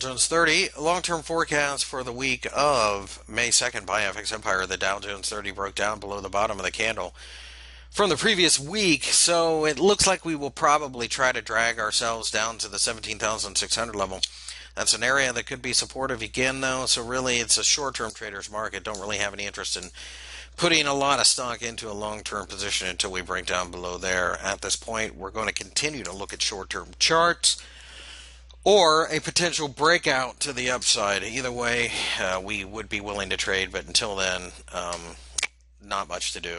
Dow Jones 30, long-term forecast for the week of May 2nd by FX Empire. The Dow Jones 30 broke down below the bottom of the candle from the previous week, so it looks like we will probably try to drag ourselves down to the 17,600 level. That's an area that could be supportive again, though, so really it's a short-term trader's market. Don't really have any interest in putting a lot of stock into a long-term position until we break down below there. At this point, we're going to continue to look at short-term charts or a potential breakout to the upside. Either way, we would be willing to trade, but until then, not much to do.